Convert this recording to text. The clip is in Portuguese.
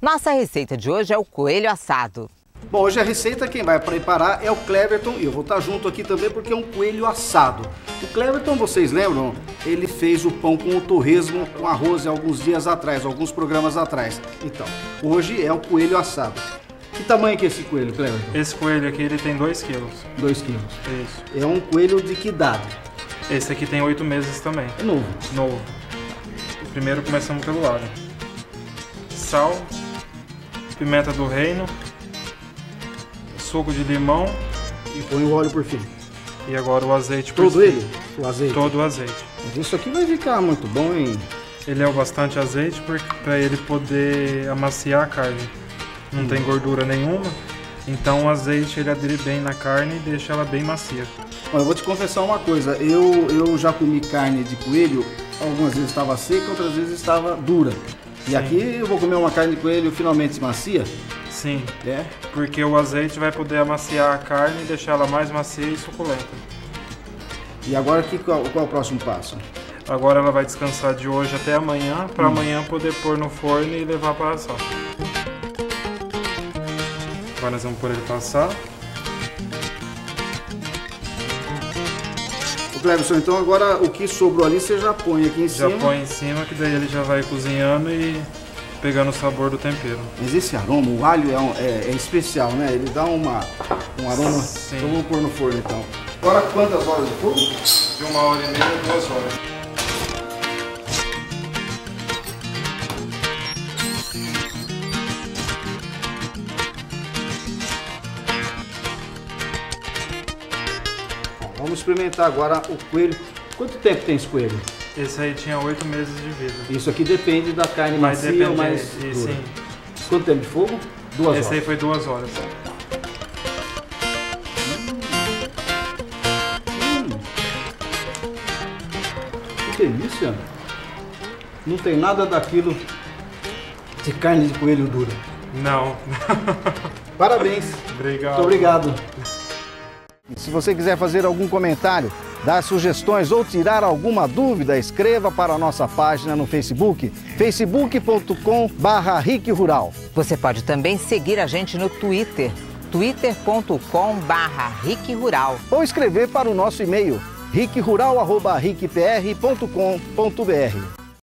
Nossa receita de hoje é o coelho assado. Bom, hoje a receita quem vai preparar é o Cleverton e eu vou estar junto aqui também porque é um coelho assado. O Cleverton, vocês lembram? Ele fez o pão com o torresmo, com arroz alguns dias atrás, alguns programas atrás. Então, hoje é o coelho assado. Que tamanho que é esse coelho, Cleverton? Esse coelho aqui ele tem 2 quilos. 2 quilos. Isso. É um coelho de que idade? Esse aqui tem 8 meses também. É novo? Novo. Primeiro começamos pelo alho. Sal. Pimenta do reino, suco de limão e põe o óleo por fim. E agora o azeite por cima. Todo ele? O azeite? Todo o azeite. Mas isso aqui vai ficar muito bom, hein? Ele é o bastante azeite para ele poder amaciar a carne. Não tem gordura nenhuma, então o azeite ele adere bem na carne e deixa ela bem macia. Olha, eu vou te confessar uma coisa, eu já comi carne de coelho, algumas vezes estava seca, outras vezes estava dura. E aqui eu vou comer uma carne de coelho finalmente macia? Sim, é. Porque o azeite vai poder amaciar a carne e deixar ela mais macia e suculenta. E agora qual é o próximo passo? Agora ela vai descansar de hoje até amanhã, para amanhã poder pôr no forno e levar para assar. Agora nós vamos pôr ele para assar. Cleverton, então agora o que sobrou ali você já põe aqui em cima. Já põe em cima, que daí ele já vai cozinhando e pegando o sabor do tempero. Mas esse aroma, o alho é especial, né? Ele dá um aroma. Sim. Então vamos pôr no forno então. Agora quantas horas de fogo? De 1h30 a 2 horas. Vamos experimentar agora o coelho. Quanto tempo tem esse coelho? Esse aí tinha 8 meses de vida. Isso aqui depende da carne macia ou mais dura. Sim. Quanto tempo de fogo? 2 horas. Esse aí foi 2 horas. Que delícia! Não tem nada daquilo de carne de coelho dura. Não. Parabéns. Obrigado. Muito obrigado. Se você quiser fazer algum comentário, dar sugestões ou tirar alguma dúvida, escreva para a nossa página no Facebook, facebook.com/RicRural. Você pode também seguir a gente no Twitter, twitter.com/RicRural. Ou escrever para o nosso e-mail, ricrural@ricpr.com.br.